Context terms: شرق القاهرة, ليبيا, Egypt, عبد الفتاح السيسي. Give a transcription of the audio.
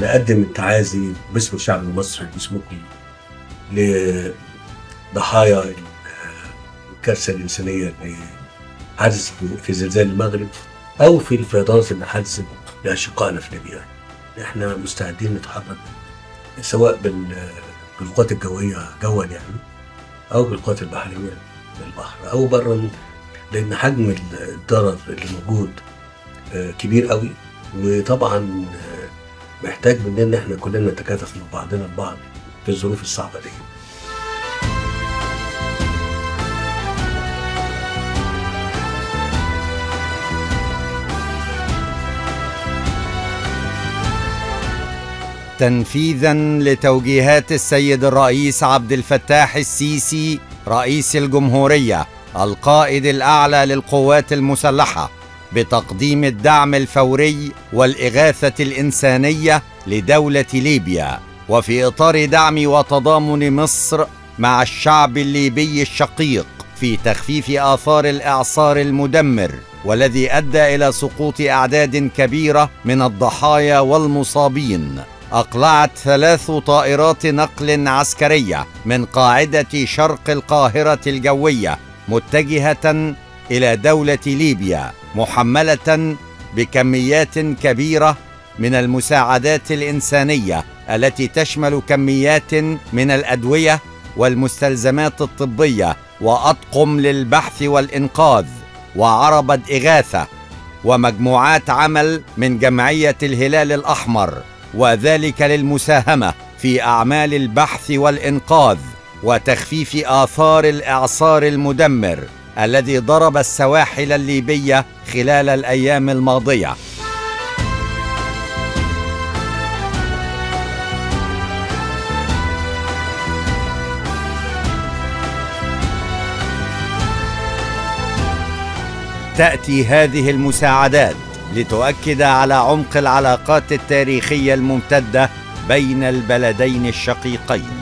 نقدم التعازي باسم الشعب المصري باسمكم لضحايا الكارثه الانسانيه اللي حدثت في زلزال المغرب او في الفيضانات اللي حدثت لاشقائنا في ليبيا. احنا مستعدين نتحرك سواء بالقوات الجويه جوا يعني او بالقوات البحريه بالبحر او برا، لان حجم الضرر اللي موجود كبير قوي، وطبعا محتاج مننا ان احنا كلنا نتكاتف مع بعضنا البعض في الظروف الصعبه دي. تنفيذا لتوجيهات السيد الرئيس عبد الفتاح السيسي رئيس الجمهورية القائد الأعلى للقوات المسلحة بتقديم الدعم الفوري والإغاثة الإنسانية لدولة ليبيا، وفي إطار دعم وتضامن مصر مع الشعب الليبي الشقيق في تخفيف آثار الإعصار المدمر والذي أدى إلى سقوط أعداد كبيرة من الضحايا والمصابين، أقلعت 3 طائرات نقل عسكرية من قاعدة شرق القاهرة الجوية متجهة إلى دولة ليبيا محملة بكميات كبيرة من المساعدات الإنسانية التي تشمل كميات من الأدوية والمستلزمات الطبية وأطقم للبحث والإنقاذ وعربة إغاثة ومجموعات عمل من جمعية الهلال الأحمر، وذلك للمساهمة في أعمال البحث والإنقاذ وتخفيف آثار الإعصار المدمر الذي ضرب السواحل الليبية خلال الأيام الماضية. تأتي هذه المساعدات لتؤكد على عمق العلاقات التاريخية الممتدة بين البلدين الشقيقين.